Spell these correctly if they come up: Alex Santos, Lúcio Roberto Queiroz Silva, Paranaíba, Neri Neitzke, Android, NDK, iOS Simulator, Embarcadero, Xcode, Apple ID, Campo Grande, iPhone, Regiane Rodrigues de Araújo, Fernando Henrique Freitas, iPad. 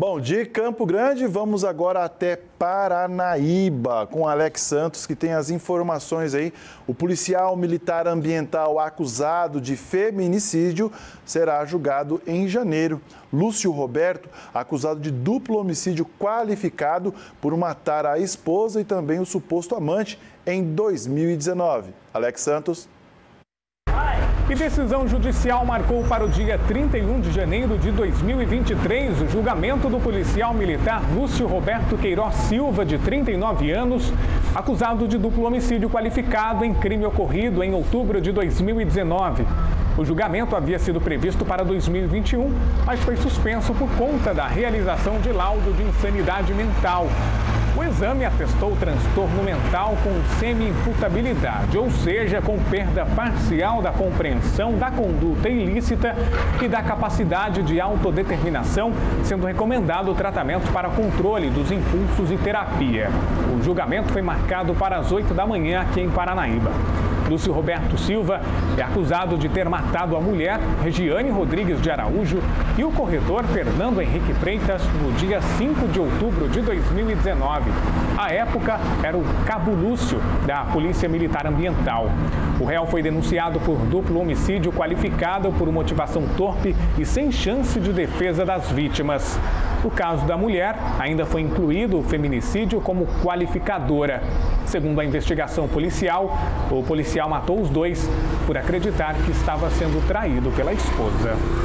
Bom, de Campo Grande, vamos agora até Paranaíba, com Alex Santos, que tem as informações aí. O policial militar ambiental acusado de feminicídio será julgado em janeiro. Lúcio Roberto, acusado de duplo homicídio qualificado por matar a esposa e também o suposto amante em 2019. Alex Santos. E decisão judicial marcou para o dia 31 de janeiro de 2023 o julgamento do policial militar Lúcio Roberto Queiroz Silva, de 39 anos, acusado de duplo homicídio qualificado em crime ocorrido em outubro de 2019. O julgamento havia sido previsto para 2021, mas foi suspenso por conta da realização de laudo de insanidade mental. O exame atestou transtorno mental com semi-imputabilidade, ou seja, com perda parcial da compreensão da conduta ilícita e da capacidade de autodeterminação, sendo recomendado o tratamento para controle dos impulsos e terapia. O julgamento foi marcado para as 8 da manhã aqui em Paranaíba. Lúcio Roberto Silva é acusado de ter matado a mulher, Regiane Rodrigues de Araújo, e o corretor Fernando Henrique Freitas no dia 5 de outubro de 2019. À época, era o cabo Lúcio, da Polícia Militar Ambiental. O réu foi denunciado por duplo homicídio qualificado por motivação torpe e sem chance de defesa das vítimas. No caso da mulher, ainda foi incluído o feminicídio como qualificadora. Segundo a investigação policial, o policial matou os dois por acreditar que estava sendo traído pela esposa.